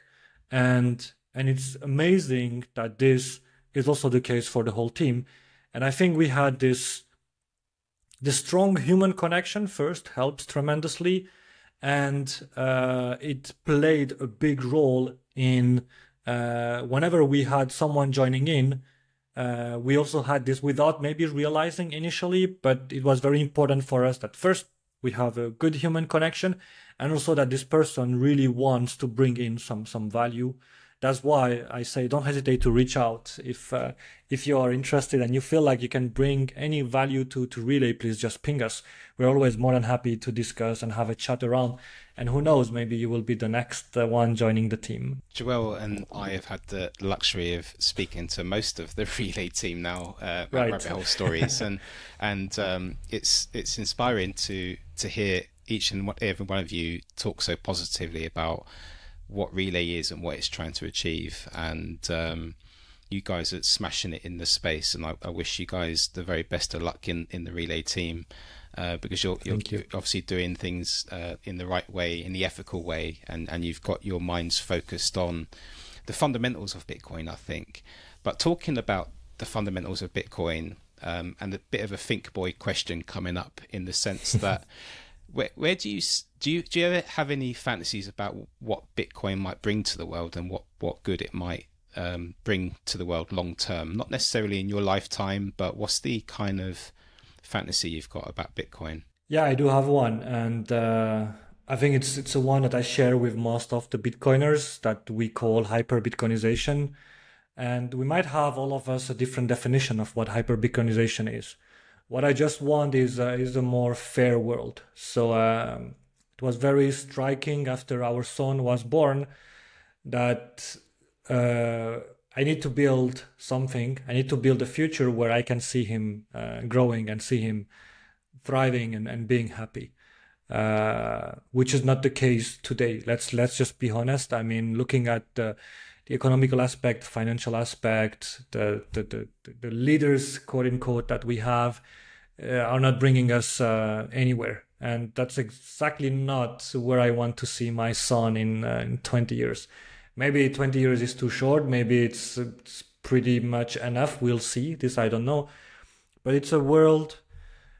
And it's amazing that this is also the case for the whole team. And I think we had this strong human connection first helps tremendously. And it played a big role in whenever we had someone joining in, we also had this without maybe realizing initially, but it was very important for us that first we have a good human connection and also that this person really wants to bring in some value. That's why I say don't hesitate to reach out if you are interested and you feel like you can bring any value to Relai. Please just ping us. We're always more than happy to discuss and have a chat around. And who knows, maybe you will be the next one joining the team. Joelle and I have had the luxury of speaking to most of the Relai team now at Rabbit Hole Stories, and it's inspiring to hear each and every one of you talk so positively about what Relai is and what it's trying to achieve, and you guys are smashing it in the space, and I wish you guys the very best of luck in the Relai team, because you're obviously doing things in the right way, in the ethical way, and you've got your minds focused on the fundamentals of Bitcoin, I think. But talking about the fundamentals of Bitcoin, and a bit of a think boy question coming up, in the sense that where do you ever have any fantasies about what Bitcoin might bring to the world and what good it might bring to the world long term? Not necessarily in your lifetime, but what's the kind of fantasy you've got about Bitcoin? Yeah, I do have one, and I think it's a one that I share with most of the Bitcoiners that we call hyper-Bitcoinization, and we might have all of us a different definition of what hyper-Bitcoinization is. What I just want is a more fair world. So it was very striking after our son was born that I need to build something. I need to build a future where I can see him growing and see him thriving and being happy, which is not the case today. Let's just be honest. I mean, looking at the economical aspect, financial aspect, the leaders, quote unquote, that we have are not bringing us anywhere. And that's exactly not where I want to see my son in 20 years. Maybe 20 years is too short. Maybe it's pretty much enough. We'll see. This I don't know. But it's a world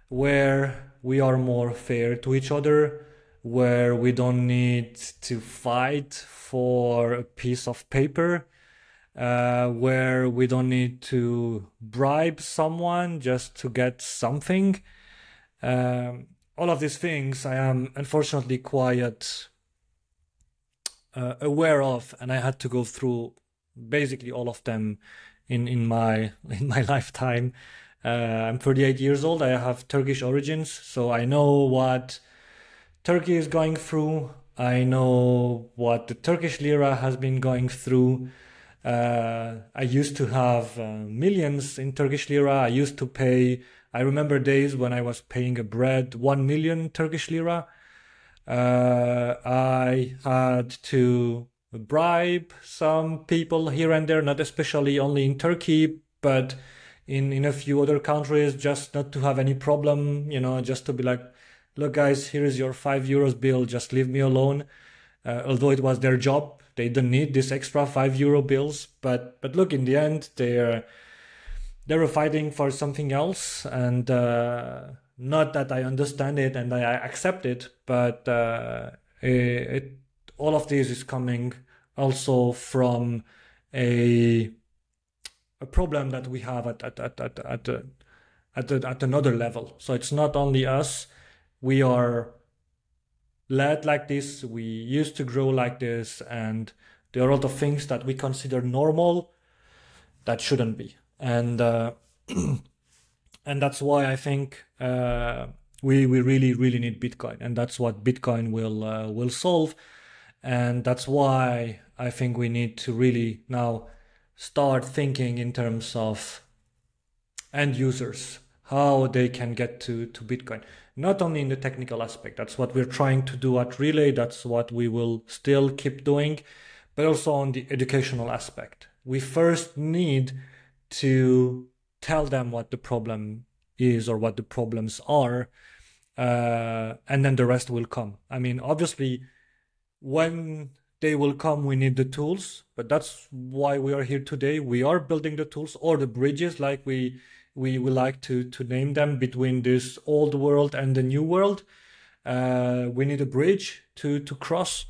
where we are more fair to each other, where we don't need to fight for a piece of paper, where we don't need to bribe someone just to get something. All of these things I am unfortunately quite aware of, and I had to go through basically all of them in my lifetime. I'm 38 years old. I have Turkish origins, so I know what Turkey is going through. I know what the Turkish lira has been going through. I used to have millions in Turkish lira. I used to pay, I remember days when I was paying a bread 1 million Turkish lira. I had to bribe some people here and there, not especially only in Turkey, but in a few other countries, just not to have any problem, you know, just to be like, look, guys, here is your €5 bill. Just leave me alone. Although it was their job, they didn't need this extra €5 bills. But look, in the end, they were fighting for something else, and not that I understand it and I accept it, but all of this is coming also from a problem that we have at another level. So it's not only us. We are led like this. We used to grow like this, and there are a lot of things that we consider normal that shouldn't be. And and that's why I think we really need Bitcoin, and that's what Bitcoin will solve. And that's why I think we need to really now start thinking in terms of end users, how they can get to Bitcoin. Not only in the technical aspect, that's what we're trying to do at Relai, that's what we will still keep doing, but also on the educational aspect. We first need to tell them what the problem is or what the problems are, and then the rest will come. I mean, obviously, when they will come, we need the tools, but that's why we are here today. We are building the tools or the bridges, like we like to name them, between this old world and the new world. We need a bridge to cross.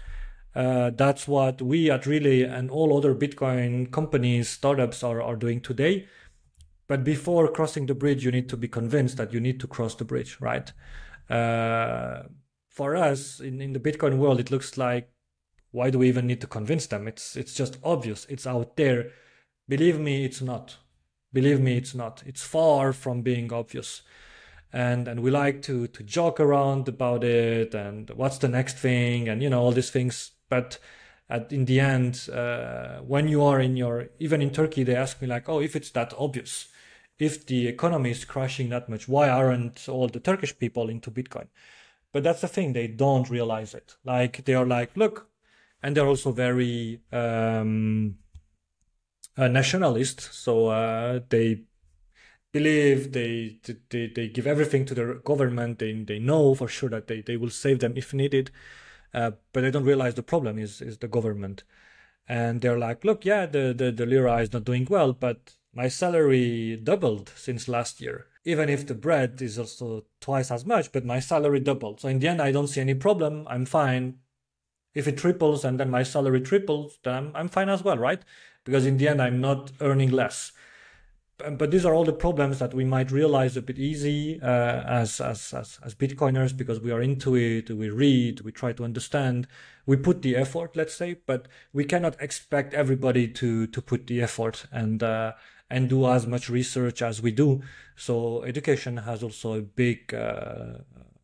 That's what we at Relai and all other Bitcoin companies, startups are doing today. But before crossing the bridge, you need to be convinced that you need to cross the bridge, right? For us, in the Bitcoin world, it looks like, why do we even need to convince them? It's just obvious. It's out there. Believe me, it's not. Believe me, it's not. It's far from being obvious. And we like to joke around about it, and what's the next thing, and, you know, all these things. But in the end, when you are in your... Even in Turkey, they ask me, like, oh, if it's that obvious, if the economy is crashing that much, why aren't all the Turkish people into Bitcoin? But that's the thing. They don't realize it. Like, they are like, look... And they're also very nationalist, so they believe they give everything to their government. They know for sure that they will save them if needed, but they don't realize the problem is the government. And they're like, look, yeah, the lira is not doing well, but my salary doubled since last year. Even if the bread is also twice as much, but my salary doubled. So in the end, I don't see any problem. I'm fine. If it triples and then my salary triples, then I'm fine as well, right? Because in the end, I'm not earning less. But these are all the problems that we might realize a bit easy as Bitcoiners, because we are into it, we read, we try to understand, we put the effort, let's say, but we cannot expect everybody to put the effort and do as much research as we do. So education has also a big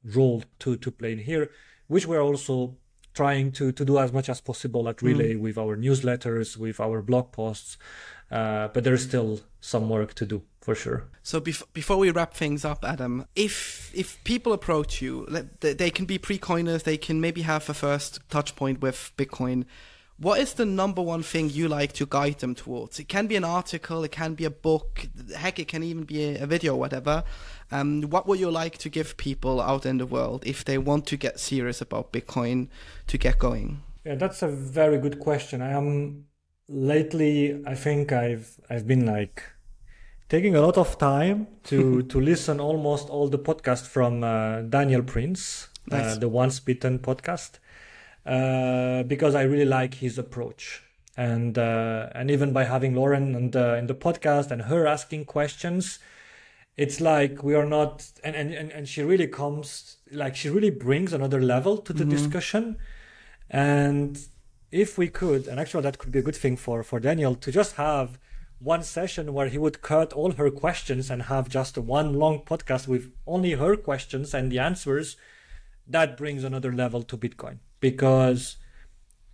role to play in here, which we're also trying to do as much as possible at Relai with our newsletters, with our blog posts, but there's still some work to do for sure. So before we wrap things up, Adem, if people approach you, they can be pre-coiners, they can maybe have a first touch point with Bitcoin. What is the number one thing you like to guide them towards? It can be an article, it can be a book, heck, it can even be a video, whatever. What would you like to give people out in the world if they want to get serious about Bitcoin, to get going? Yeah, that's a very good question. Lately, I think I've been like taking a lot of time to listen almost all the podcasts from Daniel Prince, nice. The Once Bitten podcast. Because I really like his approach, and even by having Lauren in the podcast and her asking questions, it's like we are not, and she really comes, like she really brings another level to the discussion. And if we could, and actually that could be a good thing for Daniel, to just have one session where he would cut all her questions and have just one long podcast with only her questions and the answers, that brings another level to Bitcoin. Because,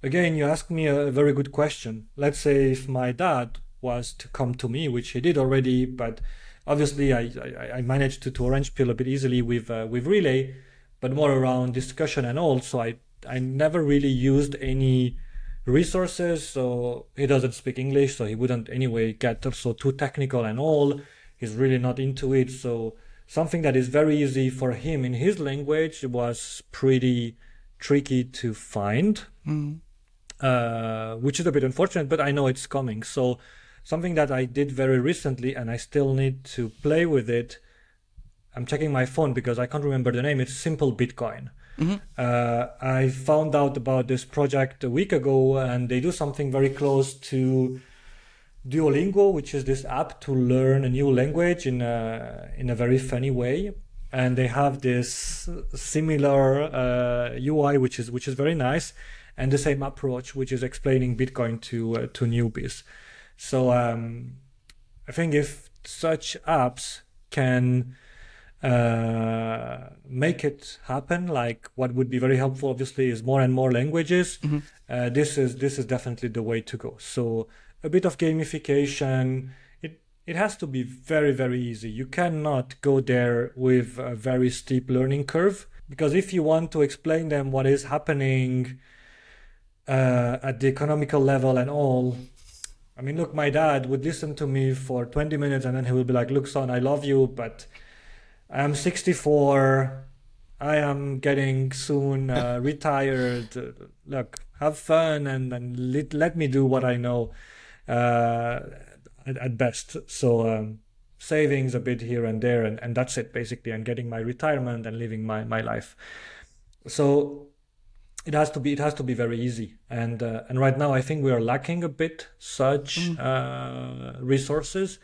again, you asked me a very good question. Let's say if my dad was to come to me, which he did already, but obviously I managed to orange peel a bit easily with Relai, but more around discussion and all. So I never really used any resources. So he doesn't speak English, so he wouldn't anyway get also too technical and all. He's really not into it. So something that is very easy for him in his language was pretty tricky to find, which is a bit unfortunate, but I know it's coming. So something that I did very recently, and I still need to play with it. I'm checking my phone because I can't remember the name. It's Simple Bitcoin. I found out about this project a week ago, and they do something very close to Duolingo, which is this app to learn a new language in a very funny way. And they have this similar UI, which is very nice, and the same approach, which is explaining Bitcoin to newbies. So I think if such apps can make it happen, like what would be very helpful, obviously, is more and more languages. Mm-hmm. This is definitely the way to go. So a bit of gamification. It has to be very, very easy. You cannot go there with a very steep learning curve, because if you want to explain them what is happening at the economical level and all, I mean, look, my dad would listen to me for 20 minutes and then he will be like, look, son, I love you, but I am 64. I am getting soon retired. Look, have fun and let me do what I know. At best. So savings a bit here and there, and that's it basically, and getting my retirement and living my life. So it has to be very easy, and right now I think we are lacking a bit such resources.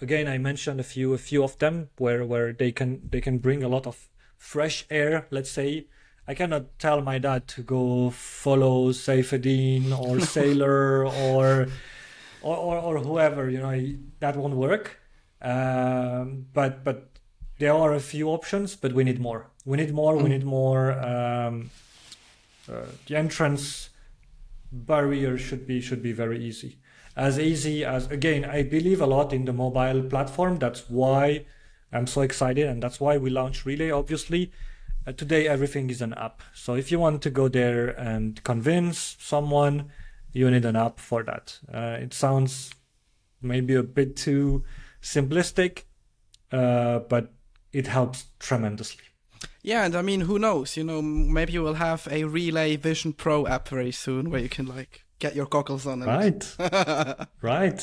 Again, I mentioned a few of them where they can bring a lot of fresh air. Let's say I cannot tell my dad to go follow Saifedean or Sailor or whoever, you know, that won't work. But there are a few options, but we need more. We need more. The entrance barrier should be very easy. As easy as, again, I believe a lot in the mobile platform. That's why I'm so excited, and that's why we launched Relai, obviously. Today, everything is an app. So if you want to go there and convince someone, you need an app for that. It sounds maybe a bit too simplistic, but it helps tremendously. Yeah, and I mean, who knows? You know, maybe you will have a Relai Vision Pro app very soon where you can like get your goggles on. And right. And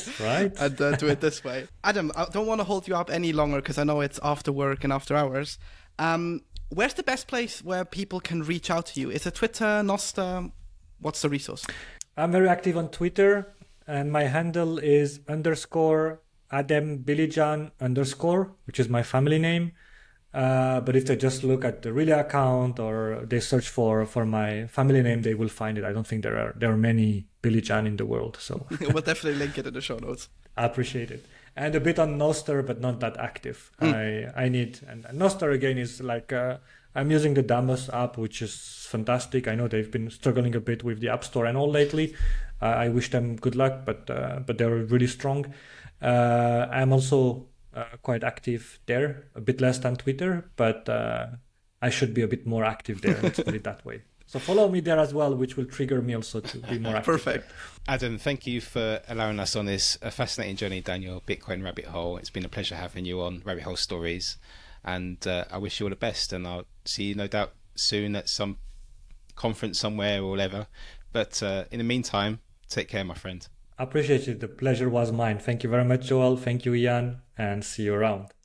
do it this way. Adam, I don't want to hold you up any longer because I know it's after work and after hours. Where's the best place where people can reach out to you? Is it Twitter, Nostr? What's the resource? I'm very active on Twitter, and my handle is _AdemBilican_, which is my family name. But if they just look at the Relai account or they search for my family name, they will find it. I don't think there are many Bilican in the world. So we'll definitely link it in the show notes. I appreciate it. And a bit on Nostr, but not that active. I need, and Nostr again is like I'm using the Damos app, which is fantastic. I know they've been struggling a bit with the App Store and all lately. I wish them good luck, but they're really strong. I'm also quite active there, a bit less than Twitter, but I should be a bit more active there, let's put it that way. So follow me there as well, which will trigger me also to be more active. Perfect. There. Adam, thank you for allowing us on this fascinating journey down your Bitcoin rabbit hole. It's been a pleasure having you on Rabbit Hole Stories. And I wish you all the best, and I'll see you no doubt soon at some conference somewhere or whatever. But in the meantime, take care, my friend. I appreciate it. The pleasure was mine. Thank you very much, Joel. Thank you, Ian, and see you around.